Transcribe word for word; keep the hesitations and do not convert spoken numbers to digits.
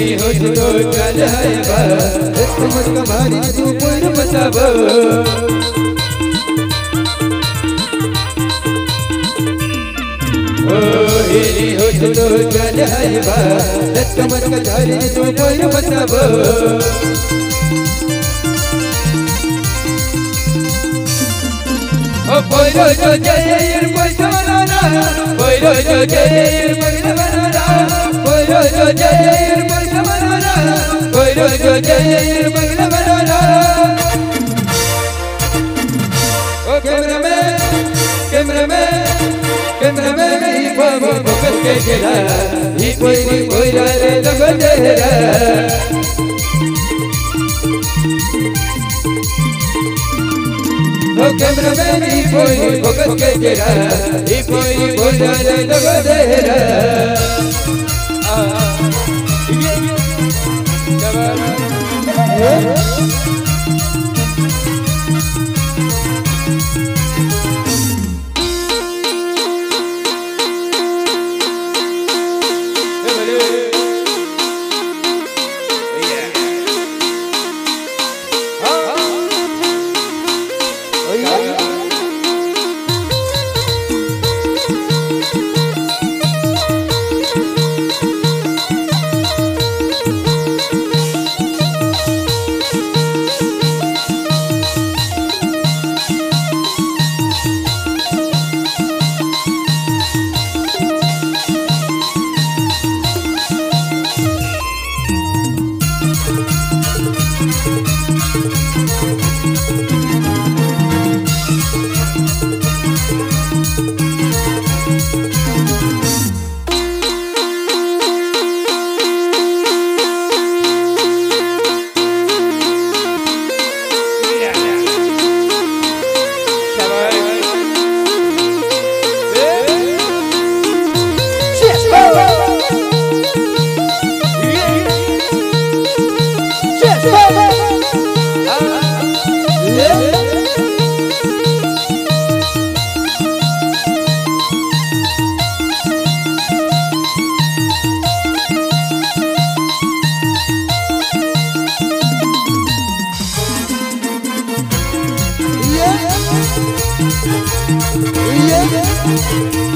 हुजरो चलाएबा समझ कमारी तू पुर बताब ओ हे हुजरो चलाएबा समझ कमारी तू पुर बताब ओ बोलो जो जयर पसराना बोलो जो जयर पसराना बोलो जो जयर पसराना बोलो जो जयर पसराना ओ कैमरा में कैमरा में कैमरा में मेरी बाबू बकर के जला ई कोई कोई रे लग देरा ओ कैमरा में भी कोई भगत के जरा ई कोई बोला रे लग देरा आ ये जवान ए भले भैया हां yeah yeah